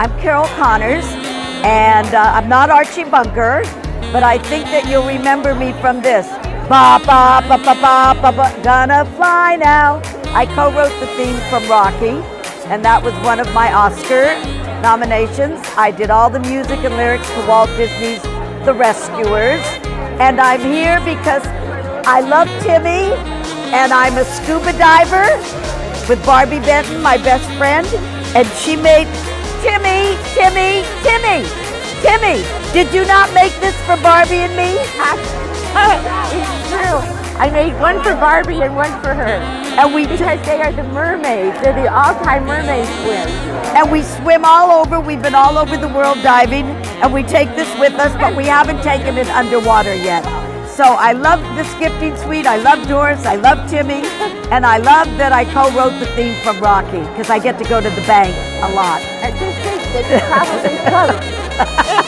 I'm Carol Connors, and I'm not Archie Bunker, but I think that you'll remember me from this. Ba ba ba ba ba ba ba, gonna fly now. I co-wrote the theme from Rocky, and that was one of my Oscar nominations. I did all the music and lyrics to Walt Disney's The Rescuers, and I'm here because I love Timmy, and I'm a scuba diver with Barbie Benton, my best friend, and she made Timmy, Timmy, Timmy, Timmy. Did you not make this for Barbie and me? It's true. I made one for Barbie and one for her. And because they are the mermaids. They're the all-time mermaid swim. And we swim all over. We've been all over the world diving, and we take this with us, but we haven't taken it underwater yet. So I love this gifting suite, I love Doris, I love Timmy, and I love that I co-wrote the theme from Rocky, because I get to go to the bank a lot. I just think they could probably float.